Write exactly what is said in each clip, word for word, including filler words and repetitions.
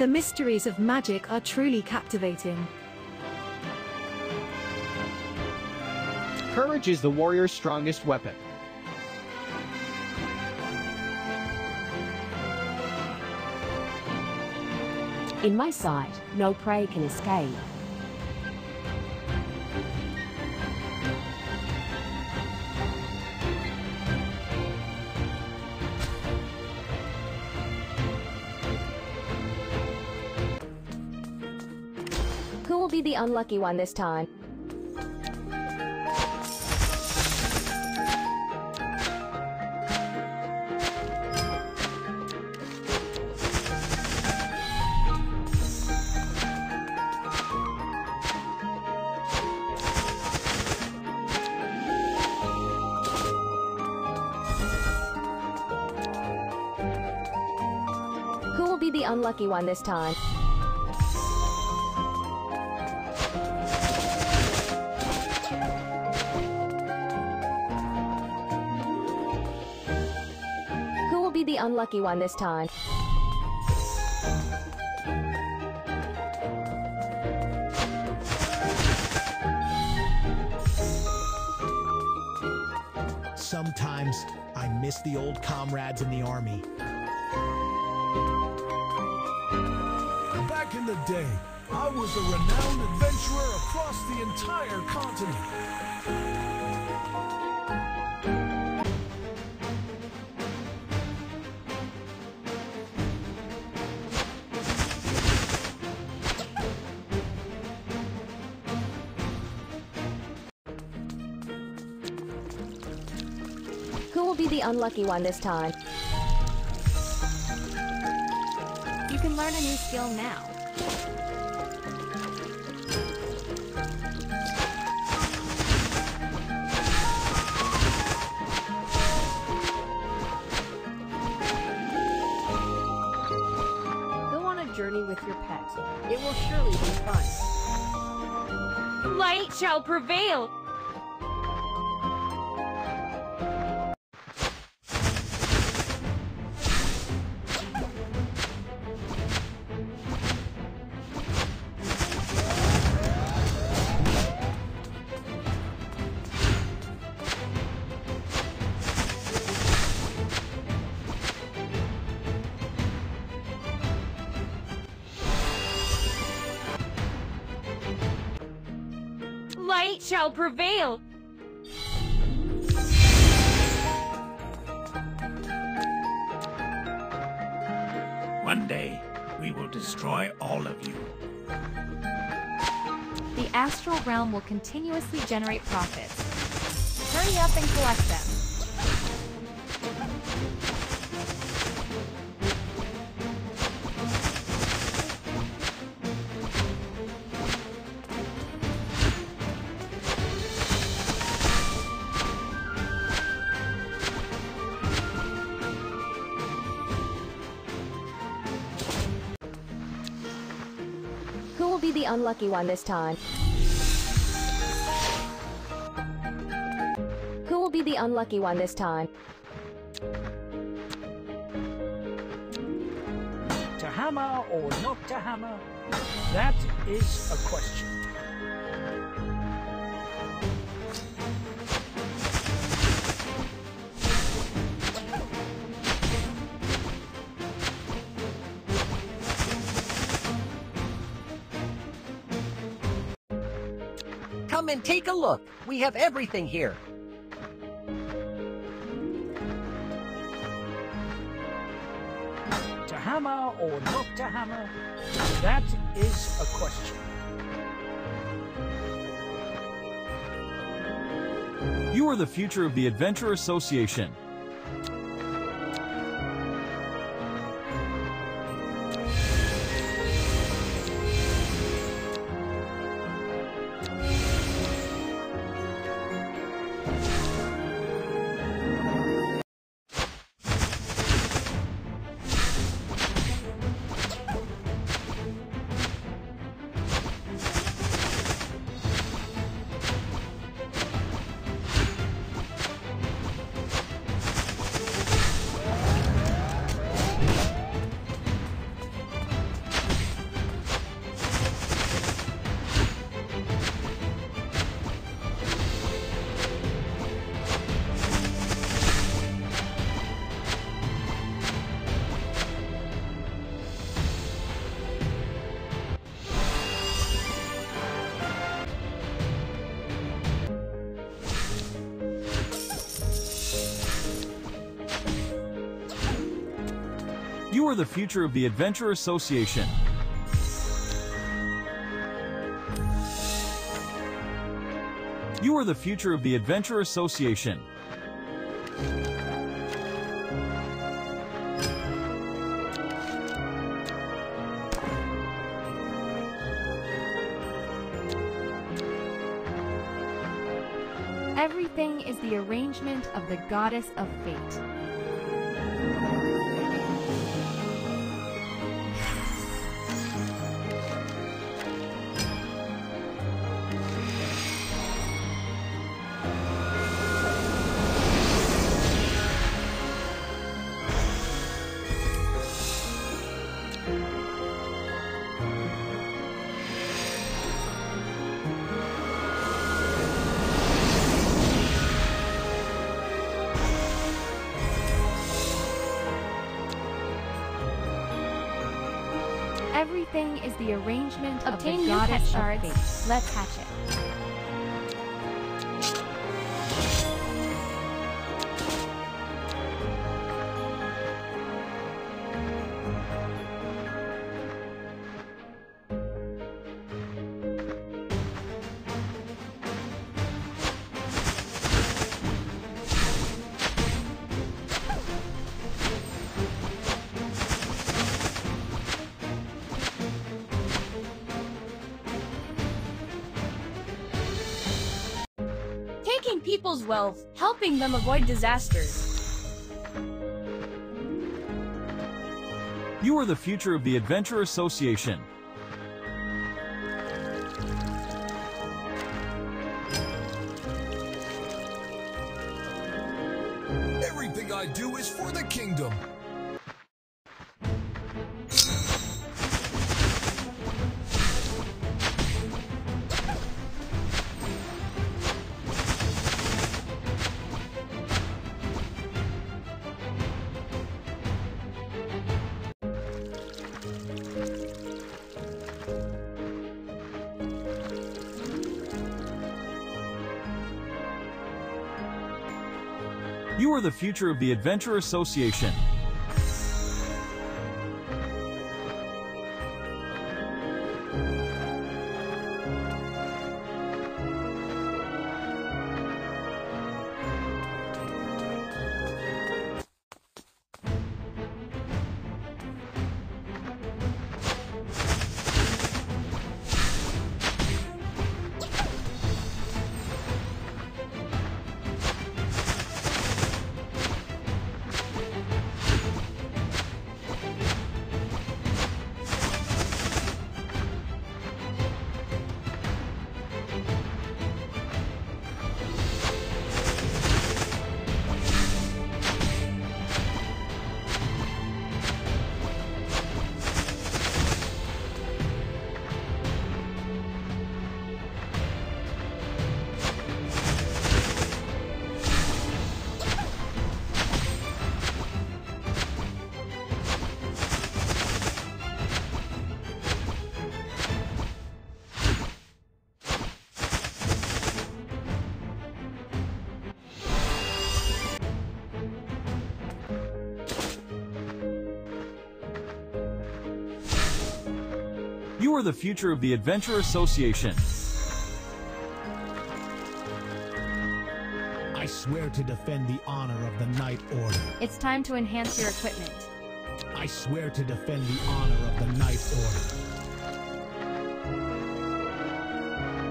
The mysteries of magic are truly captivating. Courage is the warrior's strongest weapon. In my sight, no prey can escape. Who will be the unlucky one this time? Who will be the unlucky one this time? Who will be the unlucky one this time? Sometimes I miss the old comrades in the army. Back in the day, I was a renowned adventurer across the entire continent. Who will be the unlucky one this time? You can learn a new skill now. Journey with your pet. It will surely be fun. Light shall prevail! Light shall prevail! One day, we will destroy all of you. The astral realm will continuously generate profits. Hurry up and collect them. Who will be the unlucky one this time? Who will be the unlucky one this time? To hammer or not to hammer? That is a question. Come and take a look. We have everything here. To hammer or not to hammer? That is a question. You are the future of the Adventure Association. You are the future of the Adventure Association. You are the future of the Adventure Association. Everything is the arrangement of the goddess of fate. Everything is the arrangement of the goddess of fate. Let's hatch it. Taking people's wealth, helping them avoid disasters. You are the future of the Adventure Association. Everything I do is for the kingdom. You are the future of the Adventure Association. You are the future of the Adventure Association. I swear to defend the honor of the Knight Order. It's time to enhance your equipment. I swear to defend the honor of the Knight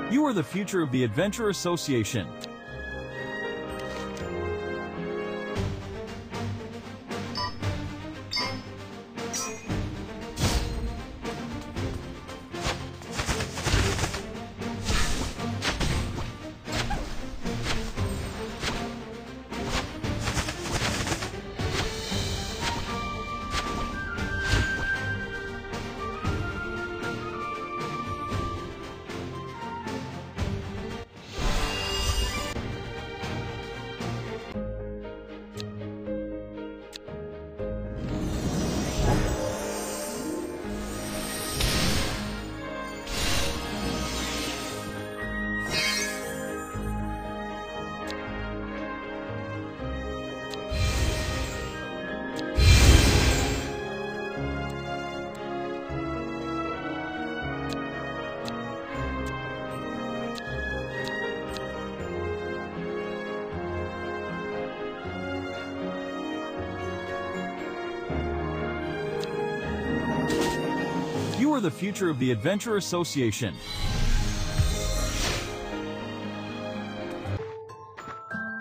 Order. You are the future of the Adventure Association. the future of the Adventure Association.